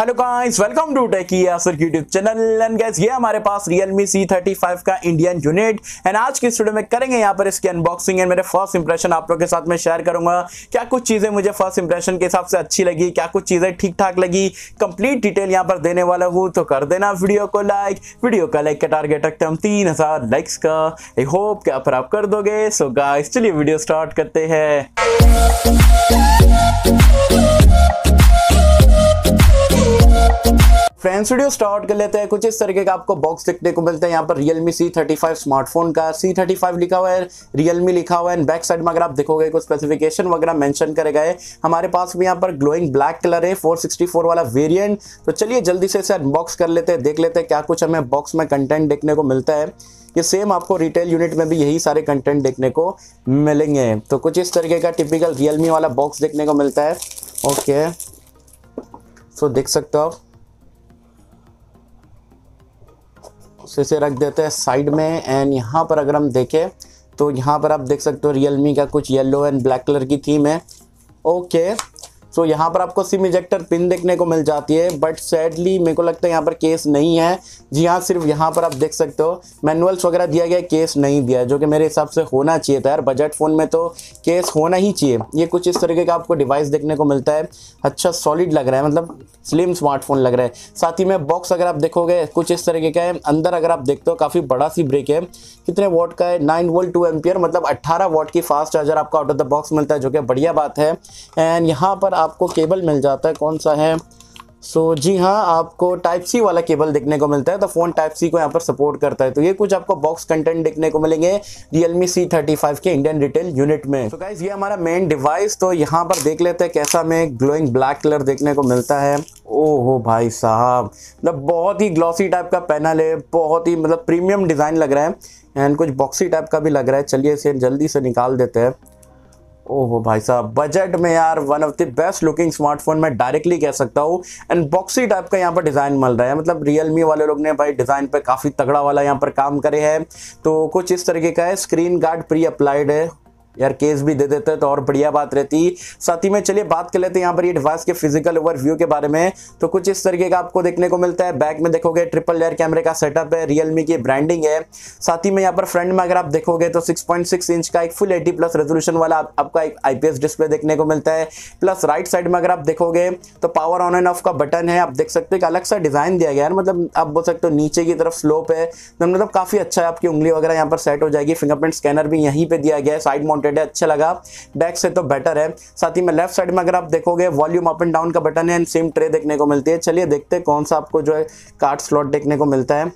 Hello guys, welcome to YouTube channel. And guys, ये हमारे पास Realme C35 का इंडियन यूनिट। एंड आज की इस वीडियो में करेंगे यहाँ पर इसकी अनबॉक्सिंग एंड मेरे फर्स्ट इंप्रेशन आप लोगों के साथ में शेयर करूंगा। क्या कुछ चीजें मुझे फर्स्ट इंप्रेशन के हिसाब से अच्छी लगी, क्या कुछ चीजें ठीक ठाक लगी, कंप्लीट डिटेल यहाँ पर देने वाला हूँ। तो कर देना वीडियो को लाइक। वीडियो का लाइक का टारगेट रखते हम 3000 लाइक्स का। आई होप कि आप कर दोगे। सो गाइस, चलिए वीडियो स्टार्ट करते हैं। फ्रेंड्स, वीडियो स्टार्ट कर लेते हैं। कुछ इस तरीके का आपको बॉक्स देखने को मिलता है यहाँ पर Realme C35 स्मार्टफोन का। C35 लिखा हुआ है, Realme लिखा हुआ है। बैक साइड में अगर आप देखोगे कुछ स्पेसिफिकेशन वगैरह मेंशन करे गए। हमारे पास भी यहाँ पर ग्लोइंग ब्लैक कलर है, 464 वाला वेरिएंट। तो चलिए जल्दी से इसे अनबॉक्स कर लेते हैं, देख लेते हैं क्या कुछ हमें बॉक्स में कंटेंट देखने को मिलता है। ये सेम आपको रिटेल यूनिट में भी यही सारे कंटेंट देखने को मिलेंगे। तो कुछ इस तरीके का टिपिकल Realme वाला बॉक्स देखने को मिलता है। ओके, सो देख सकते हो आप। इसे रख देते हैं साइड में। एंड यहाँ पर अगर हम देखें तो यहाँ पर आप देख सकते हो Realme का कुछ येलो एंड ब्लैक कलर की थीम है। ओके, सो यहाँ पर आपको सिम इजेक्टर पिन देखने को मिल जाती है, बट सैडली मेरे को लगता है यहाँ पर केस नहीं है। जी हाँ, सिर्फ यहाँ पर आप देख सकते हो मैनुअल्स वगैरह दिया गया, केस नहीं दिया, जो कि मेरे हिसाब से होना चाहिए था यार। बजट फ़ोन में तो केस होना ही चाहिए। ये कुछ इस तरीके का आपको डिवाइस देखने को मिलता है। अच्छा, सॉलिड लग रहा है, मतलब स्लिम स्मार्टफोन लग रहा है। साथ ही में बॉक्स अगर आप देखोगे कुछ इस तरीके का है। अंदर अगर आप देखते हो काफ़ी बड़ा सी ब्रेक है। कितने वॉट का है? 9 वोल्ट 2 एम्पियर, मतलब 18 वॉट की फास्ट चार्जर आपको आउट ऑफ द बॉक्स मिलता है, जो कि बढ़िया बात है। एंड यहाँ पर आपको केबल मिल जाता है, कौन सा है? सो जी हाँ, आपको टाइप सी वाला केबल देखने को मिलता है। तो फ़ोन टाइप सी को यहाँ पर सपोर्ट करता है। तो ये कुछ आपको बॉक्स कंटेंट देखने को मिलेंगे Realme C35 के इंडियन रिटेल यूनिट में। तो गाइस, ये हमारा मेन डिवाइस। तो यहाँ पर देख लेते हैं कैसा हमें ग्लोइंग ब्लैक कलर देखने को मिलता है। ओहो भाई साहब, मतलब बहुत ही ग्लॉसी टाइप का पैनल है, बहुत ही मतलब प्रीमियम डिज़ाइन लग रहा है। एंड कुछ बॉक्सी टाइप का भी लग रहा है। चलिए इसे जल्दी से निकाल देते हैं। ओहो भाई साहब, बजट में यार one of the best looking smartphone मैं डायरेक्टली कह सकता हूँ। एंड बॉक्सी टाइप का यहाँ पर डिज़ाइन मिल रहा है, मतलब Realme वाले लोग ने भाई डिज़ाइन पे काफ़ी तगड़ा वाला यहाँ पर काम करे हैं। तो कुछ इस तरीके का है। स्क्रीन गार्ड प्री अप्लाइड है यार, केस भी दे देते तो और बढ़िया बात रहती। साथ ही में चलिए बात कर लेते हैं यहाँ पर ये डिवाइस के फिजिकल ओवरव्यू के बारे में। तो कुछ इस तरीके का आपको देखने को मिलता है। बैक में देखोगे ट्रिपल लेयर कैमरे का सेटअप है, Realme की ब्रांडिंग है। साथ ही में यहाँ पर फ्रंट में अगर आप देखोगे तो 6.6 इंच का एक फुल 80+ रेजोल्यूशन वाला आपका एक IPS डिस्प्ले देखने को मिलता है। प्लस राइट साइड में अगर आप देखोगे तो पावर ऑन एंड ऑफ का बटन है। आप देख सकते हो कि अलग सा डिज़ाइन दिया गया है, मतलब आप बोल सकते हो नीचे की तरफ स्लोप है, मतलब काफ़ी अच्छा है। आपकी उंगली वगैरह यहाँ पर सेट हो जाएगी। फिंगरप्रिंट स्कैनर भी यहीं पर दिया गया है, साइड माउंटेड, अच्छा लगा। बैक से तो बेटर है। साथ ही में लेफ्ट साइड में अगर आप देखोगे वॉल्यूम अप एंड डाउन का बटन है एंड सिम ट्रे देखने को मिलती है। चलिए देखते हैं कौन सा आपको जो है कार्ड स्लॉट देखने को मिलता है।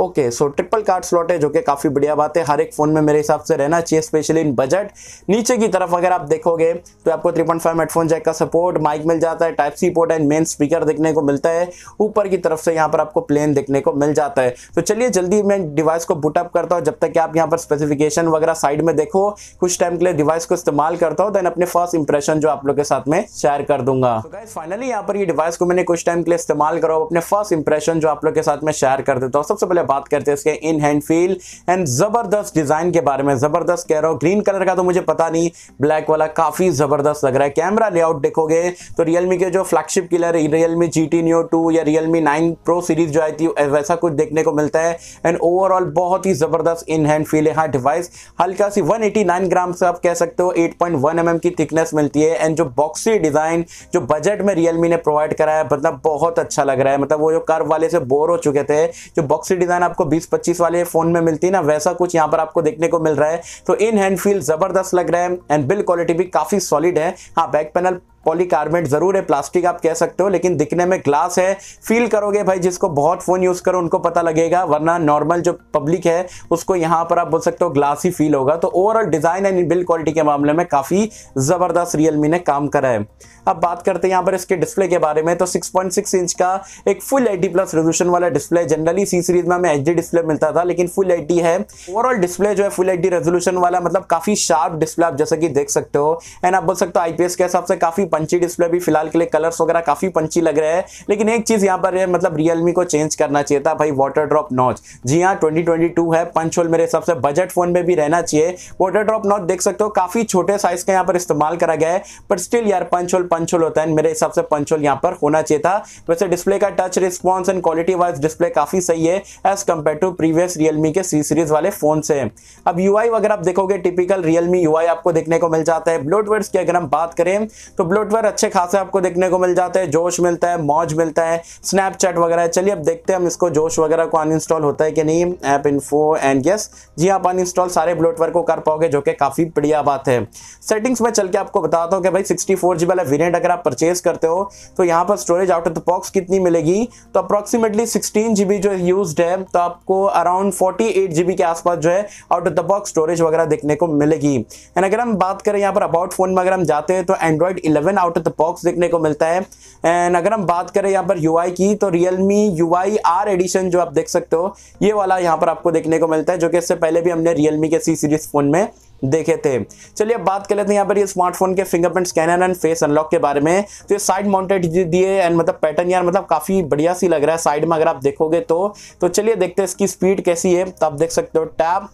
Okay, so triple card slot है, जो कि काफ़ी बढ़िया बात है। हर एक फ़ोन में मेरे हिसाब से रहना चाहिए, स्पेशली इन बजट। नीचे की तरफ अगर आप देखोगे तो आपको 3.5 हेडफोन जैक का सपोर्ट, माइक मिल जाता है, type C port and main speaker देखने को मिलता है। ऊपर की तरफ से यहाँ पर आपको प्लेन देखने को मिल जाता है। तो चलिए जल्दी मैं डिवाइस को बूटअप करता हूँ, जब तक कि आप यहाँ पर स्पेसिफिकेशन वगैरह साइड में देखो। कुछ टाइम के लिए डिवाइस को इस्तेमाल करता हूँ, दैन अपने फर्स्ट इंप्रेशन जो आप लोग के साथ में शेयर कर दूंगा। तो गाइस, फाइनली यहाँ पर ये डिवाइस को मैंने कुछ टाइम के लिए इस्तेमाल करा, अपने फर्स्ट इंप्रेशन जो आप लोग के साथ में शेयर कर देता हूँ। सबसे पहले बात करते हैं इसके इन हैंड फील एंड जबरदस्त डिजाइन के बारे में। जबरदस्त कह रहा हूं, ग्रीन कलर का तो मुझे पता नहीं, ब्लैक वाला काफी जबरदस्त लग रहा है। कैमरा लेआउट देखोगे तो Realme के जो flagship killer Realme GT Neo 2 या Realme 9 Pro सीरीज जो आई थी, वैसा कुछ देखने को मिलता है। एंड ओवरऑल बहुत ही जबरदस्त इन हैंड फील है। हाँ, डिवाइस हल्का सी 189 ग्राम से आप कह सकते हो, 8.1 mm की थिकनेस मिलती है। एंड जो बॉक्सी डिजाइन जो बजट में Realme ने प्रोवाइड करा है, मतलब बहुत अच्छा लग रहा है। मतलब वो जो कर्व वाले से बोर हो चुके थे, जो बॉक्सी डिजाइन आपको 20-25 वाले फोन में मिलती है ना, वैसा कुछ यहाँ पर आपको देखने को मिल रहा है। तो इन हैंड फील जबरदस्त लग रहा है एंड बिल्ड क्वालिटी भी काफी सॉलिड है। हाँ, बैक पैनल पॉलीकार्बोनेट जरूर है, प्लास्टिक आप कह सकते हो, लेकिन दिखने में ग्लास है। फील करोगे भाई, जिसको बहुत फ़ोन यूज़ करो उनको पता लगेगा, वरना नॉर्मल जो पब्लिक है उसको यहाँ पर आप बोल सकते हो ग्लास ही फील होगा। तो overall design and build quality के मामले में काफ़ी ज़बरदस्त Realme ने काम करा है। अब बात करते हैं यहाँ पर इसके डिस्प्ले के बारे में। तो 6.6 इंच का एक फुल 80+ रेजोल्यूशन वाला डिस्प्ले। जनरली सी सीरीज में हमें HD डिस्प्ले मिलता था, लेकिन फुल 80 है। ओवरऑल डिस्प्ले जो है फुल 80 रेजोल्यूशन वाला, मतलब काफ़ी शार्प डिस्प्ले आप जैसा कि देख सकते हो। एंड आप बोल सकते हो IPS के हिसाब से काफ़ी पंची डिस्प्ले भी फिलहाल के लिए कलर्स वगैरह काफी पंची लग रहे हैं, लेकिन एक चीज यहाँ पर है, मतलब रियलमी को चेंज करना चाहिए था भाई, वाटर ड्रॉप नॉच। जी हाँ, 2022 है, पंच होल मेरे हिसाब से बजट फोन में भी रहना चाहिए। वाटर ड्रॉप नॉच देख सकते हो काफी छोटे साइज का यहाँ पर इस्तेमाल करा गया है, पर स्टिल यार पंच होल होता है, मेरे हिसाब से पंच होल यहाँ पर होना चाहिए था। वैसे डिस्प्ले का touch response and quality wise display काफी सही है as compare to previous Realme के सी सीरीज वाले फोन से। अब यूआई वगैरह आप देखोगे टिपिकल रियलमी यूआई आपको देखने को मिल जाता है। ब्लोटवेयर की अगर हम बात करें तो ब्लोटवेयर अच्छे खासे आपको देखने को मिल जाते हैं, जोश मिलता है, मौज मिलता है, स्नैपचैट वगैरह। चलिए अब देखते हैं हम इसको जोश वगैरह को अनइंस्टॉल होता है कि नहीं। ऐप इन्फो एंड यस, जी आप अनइंस्टॉल सारे ब्लोटवेयर को कर पाओगे, जो कि काफी बढ़िया बात है। सेटिंग्स में चल के आपको बताता हूँ कि भाई 64GB वाला वेरिएंट अगर आप परचेज करते हो तो यहाँ पर storage out of the box कितनी मिलेगी, तो अप्रॉक्सीमेटली 16GB जो यूज है, तो आपको अराउंड 48GB के आसपास जो है out of the box storage वगैरह देखने को मिलेगी। एंड अगर हम बात करें यहाँ पर अबाउट फोन में अगर हम जाते हैं तो Android 11 out of the box देखने को मिलता है। एंड अगर हम बात करें यहाँ पर यूआई की तो रियलमी यूआई आर एडिशन जो आप देख सकते हो ये वाला यहाँ पर आपको देखने को मिलता है, जो कि इससे पहले भी हमने रियलमी के सी सीरीज फोन में देखे थे। चलिए अब बात कर लेते हैं यहाँ पर ये स्मार्टफोन के fingerprint scanner and face unlock के बारे में। तो ये साइड माउंटेड दिए एंड मतलब पैटर्न यार मतलब काफ़ी बढ़िया सी लग रहा है साइड में अगर आप देखोगे तो चलिए देखते हैं इसकी स्पीड कैसी है। तो आप देख सकते हो tap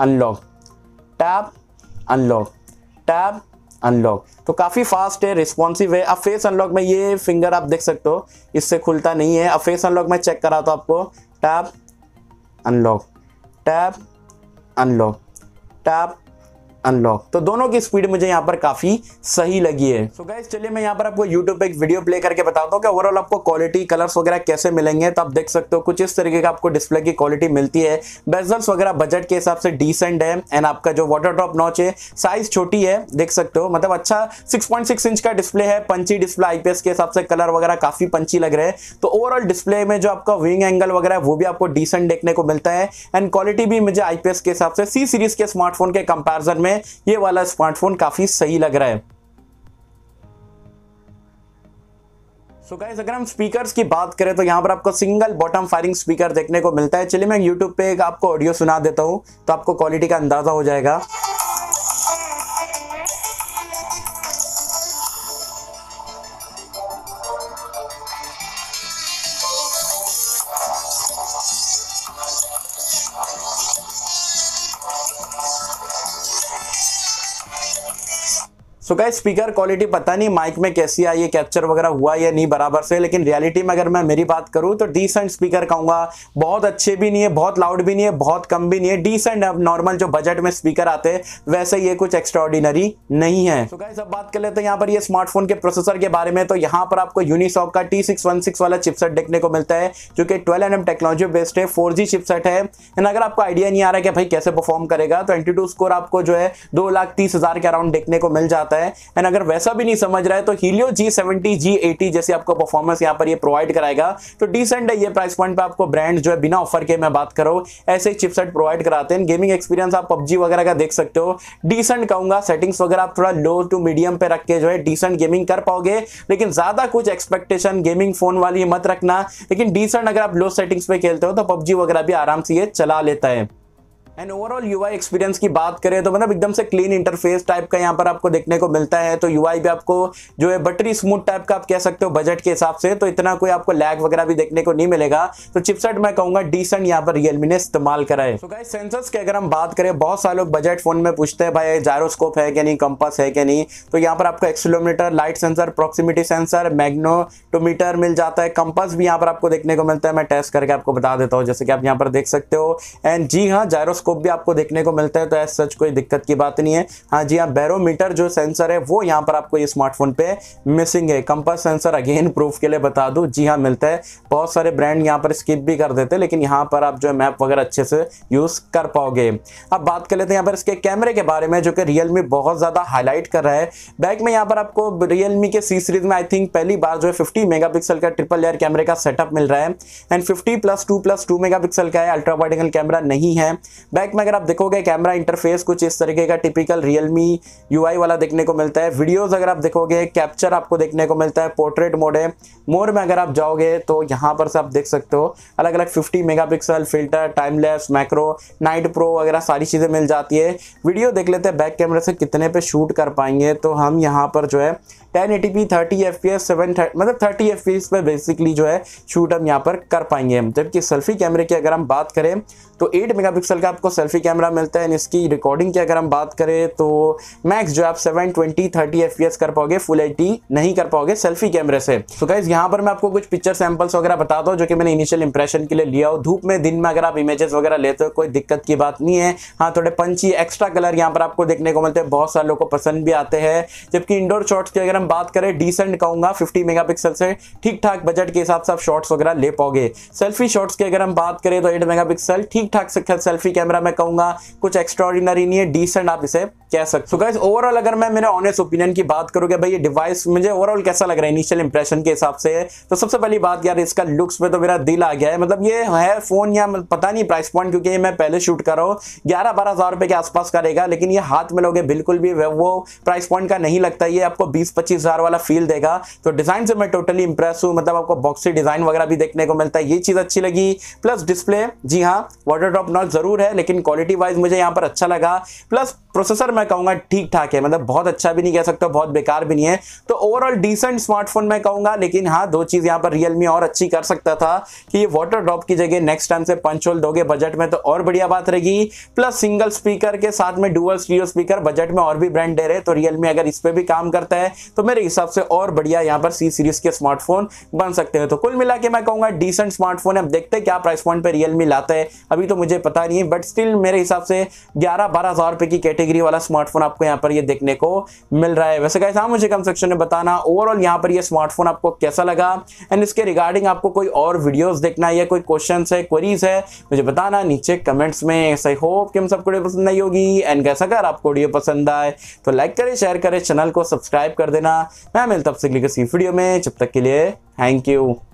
unlock, tap unlock, tap unlock, तो काफ़ी फास्ट है, रिस्पॉन्सिव है। अब फेस अनलॉक में ये फिंगर आप देख सकते हो इससे खुलता नहीं है। अब फेस अनलॉक में चेक करा तो आपको tap unlock, tap unlock, tap unlock, तो दोनों की स्पीड मुझे यहाँ पर काफी सही लगी है। सो गाइस चलिए मैं यहाँ पर आपको YouTube पे एक वीडियो प्ले करके बताता हूँ कि ओवरऑल आपको क्वालिटी कलर्स वगैरह कैसे मिलेंगे। तो आप देख सकते हो कुछ इस तरीके का आपको डिस्प्ले की क्वालिटी मिलती है। बेजल्स वगैरह बजट के हिसाब से डिसेंट है एंड आपका जो वाटर ड्रॉप नॉच है साइज छोटी है, देख सकते हो मतलब अच्छा 6.6 इंच का डिस्प्ले है, पंची डिस्प्ले, आईपीएस के हिसाब से कलर वगैरह काफी पंची लग रहे हैं। तो ओवरऑल डिस्प्ले में जो आपका विंग एंगल वगैरह है वो भी आपको डिसेंट देखने को मिलता है एंड क्वालिटी भी मुझे आईपीएस के हिसाब से सी सीरीज के स्मार्टफोन के कंपेरिजन ये वाला स्मार्टफोन काफी सही लग रहा है। सो गाइस अगर हम स्पीकर्स की बात करें तो यहां पर आपको सिंगल बॉटम फायरिंग स्पीकर देखने को मिलता है। चलिए मैं YouTube पे एक आपको ऑडियो सुना देता हूं तो आपको क्वालिटी का अंदाजा हो जाएगा। सो गाइस स्पीकर क्वालिटी पता नहीं माइक में कैसी आई है, कैप्चर वगैरह हुआ या नहीं बराबर से, लेकिन रियलिटी में अगर मैं मेरी बात करूं तो डिसेंट स्पीकर कहूँगा। बहुत अच्छे भी नहीं है, बहुत लाउड भी नहीं है, बहुत कम भी नहीं है, डिसेंट। अब नॉर्मल जो बजट में स्पीकर आते हैं वैसे ये कुछ एक्स्ट्राऑर्डिनरी नहीं है। सो गाइस अब बात कर लेते हैं यहाँ पर ये स्मार्टफोन के प्रोसेसर के बारे में। तो यहाँ पर आपको यूनिसॉक का T616 वाला चिपसेट देखने को मिलता है, जो कि 12nm टेक्नोलॉजी बेस्ड है, 4G चिपसेट है। एंड अगर आपको आइडिया नहीं आ रहा है कि भाई कैसे परफॉर्म करेगा तो एंटीटू स्कोर आपको जो है 2,30,000 के अराउंड देखने को मिल जाता है। एंड अगर वैसा भी नहीं समझ रहा है तो Helio G70 G80 जैसे आपको परफॉर्मेंस यहां पर ये प्रोवाइड कराएगा, तो डिसेंट है। ये प्राइस पॉइंट पे आपको ब्रांड जो है बिना ऑफर के मैं बात करो ऐसे चिपसेट प्रोवाइड कराते हैं। गेमिंग एक्सपीरियंस आप PUBG वगैरह का देख सकते हो, डिसेंट कहूंगा। सेटिंग्स वगैरह आप थोड़ा लो टू मीडियम पे रख के जो है डिसेंट गेमिंग कर पाओगे, लेकिन ज्यादा कुछ एक्सपेक्टेशन गेमिंग फोन वाली मत रखना। लेकिन डिसेंट अगर आप लो सेटिंग्स पे खेलते हो तो PUBG वगैरह भी आराम से ये चला लेता है। एंड ओवरऑल यूआई एक्सपीरियंस की बात करें तो मतलब एकदम से क्लीन इंटरफेस टाइप का यहाँ पर आपको देखने को मिलता है। तो यूआई भी आपको जो है बटरी स्मूथ टाइप का आप कह सकते हो बजट के हिसाब से, तो इतना कोई आपको लैग वगैरह भी देखने को नहीं मिलेगा। तो चिपसेट मैं कहूँगा डिसेंट यहाँ पर रियलमी ने इस्तेमाल करा है। तो गाइस सेंसर्स की अगर हम बात करें, बहुत सारे लोग बजट फोन में पूछते हैं भाई जायरोस्कोप है कि नहीं, कंपास है कि नहीं। तो यहाँ पर आपको accelerometer, light sensor, proximity sensor, magnetometer मिल जाता है। कंपास भी यहाँ पर आपको देखने को मिलता है, मैं टेस्ट करके आपको बता देता हूँ जैसे कि आप यहाँ पर देख सकते हो। एंड जी हाँ, जायरोस्कोप भी आपको देखने को मिलता है, तो ऐसा सच कोई दिक्कत की बात नहीं है। हाँ जी हाँ, बैरोमीटर जो सेंसर है वो यहाँ पर आपको ये स्मार्टफोन पे मिसिंग है। कंपास सेंसर अगेन प्रूफ के लिए बता दूं, जी हाँ मिलता है। बहुत सारे ब्रांड यहाँ पर स्किप भी कर देते हैं, लेकिन यहाँ पर आप जो है मैप वगैरह अच्छे से यूज कर पाओगे। अब बात कर लेते हैं यहाँ पर इसके कैमरे के बारे में, जो कि रियलमी बहुत ज्यादा हाईलाइट कर रहा है। बैक में यहाँ पर आपको रियलमी के सी सीरीज में आई थिंक पहली बार जो है 50 मेगापिक्सल का ट्रिपल लेयर कैमरे का सेटअप मिल रहा है एंड 50+2+2 मेगापिक्सल का है, अल्ट्रा वाइड एंगल कैमरा नहीं है। बैक में अगर आप देखोगे कैमरा इंटरफेस कुछ इस तरीके का टिपिकल रियलमी यूआई वाला देखने को मिलता है। वीडियोस अगर आप देखोगे कैप्चर आपको देखने को मिलता है, पोर्ट्रेट मोड है। मोर में अगर आप जाओगे तो यहाँ पर से आप देख सकते हो अलग अलग 50 megapixel, filter, time lapse, macro, night pro वगैरह सारी चीज़ें मिल जाती है। वीडियो देख लेते हैं बैक कैमरे से कितने पे शूट कर पाएंगे। तो हम यहाँ पर जो है 1080p 30fps 730 मतलब 30fps पर बेसिकली जो है शूट हम यहाँ पर कर पाएंगे हम। जबकि सेल्फी कैमरे की अगर हम बात करें तो 8 मेगापिक्सल का आपको सेल्फी कैमरा मिलता है। इसकी रिकॉर्डिंग की अगर हम बात करें तो मैक्स जो आप 720 30fps कर पाओगे, फुल एचडी नहीं कर पाओगे सेल्फी कैमरे से। तो गाइज यहाँ पर मैं आपको कुछ पिक्चर सैम्पल्स वगैरह बताता हूँ जो कि मैंने इनिशियल इंप्रेशन के लिए लिया हो। धूप में दिन में अगर आप इमेजेस वगैरह लेते हो कोई दिक्कत की बात नहीं है। हाँ, थोड़े पंची एक्स्ट्रा कलर यहाँ पर आपको देखने को मिलते हैं, बहुत सारे लोगों को पसंद भी आते हैं। जबकि इंडोर शॉट्स की अगर हम बात करें डिसेंट कहूँगा, 50 मेगापिक्सल से ठीक ठाक बजट के हिसाब से आप शॉट्स वगैरह ले पाओगे। सेल्फी शॉट्स की अगर हम बात करें तो 8 मेगापिक्सल ठीक ठाक सेल्फी कैमरा मैं कहूँगा, कुछ एक्स्ट्राऑर्डिनरी नहीं है, डिसेंट आप इसे कह सकते हो। गाइस ओवरऑल अगर मैं मेरे ऑनेस्ट ओपिनियन की बात करूँगा भाई ये डिवाइस मुझे ओवरऑल कैसा लग रहा है इनिशियल इंप्रेशन के हिसाब से, तो सबसे पहली बात यार इसका लुक्स पे तो मेरा दिल आ गया है। मतलब ये है फोन या पता नहीं प्राइस पॉइंट, क्योंकि मैं पहले शूट कर रहा हूँ 11-12 हज़ार रुपए के आसपास का रहेगा, लेकिन ये हाथ में लोगे बिल्कुल भी वो प्राइस पॉइंट का नहीं लगता, ये आपको 20-25 हज़ार वाला फील देगा। तो डिजाइन से मैं टोटली इंप्रेस हूँ, मतलब आपको बॉक्सी डिजाइन वगैरह भी देखने को मिलता है, ये चीज अच्छी लगी। प्लस डिस्प्ले, जी हाँ वाटर ड्रॉप नॉट जरूर है लेकिन क्वालिटी वाइज मुझे यहाँ पर अच्छा लगा। प्लस प्रोसेसर मैं कहूँगा ठीक ठाक है, मतलब बहुत अच्छा भी नहीं कह सकता, बहुत बेकार भी नहीं है। तो ओवरऑल डिसेंट स्मार्टफोन मैं कहूँगा, लेकिन हाँ दो चीज यहाँ पर रियलमी और अच्छी कर सकता था कि ये वाटर ड्रॉप की जगह नेक्स्ट टाइम से पंच होल दोगे बजट में तो और बढ़िया बात रहेगी। प्लस सिंगल स्पीकर के साथ में डुअल स्टीरियो स्पीकर बजट में और भी ब्रांड दे रहे, तो रियलमी अगर इस पर भी काम करता है तो मेरे हिसाब से और बढ़िया यहाँ पर सी सीरीज के स्मार्टफोन बन सकते हैं। तो कुल मिला के मैं कहूँगा डिसेंट स्मार्टफोन है। अब देखते हैं क्या प्राइस पॉइंट पर रियलमी लाता है, अभी तो मुझे पता नहीं है, बट स्टिल मेरे हिसाब से 11-12 हज़ार रुपए की कैटेगरी वाला स्मार्टफोन आपको यहाँ पर ये देखने को मिल रहा है। वैसे गाइस आप मुझे कमेंट सेक्शन में बताना ओवरऑल यहाँ पर ये स्मार्टफोन आपको कैसा लगा, एंड इसके रिगार्डिंग आपको कोई और वीडियोस देखना है, कोई क्वेश्चंस है, क्वेरीज है, मुझे बताना नीचे कमेंट्स में। आई होप कि हम सबको वीडियो पसंद आई होगी, एंड गाइस अगर आपको वीडियो पसंद आए तो लाइक करें, शेयर करें, चैनल को सब्सक्राइब कर देना। मैं मिलता हूं आपसे अगली किसी वीडियो में, जब तक के लिए थैंक यू।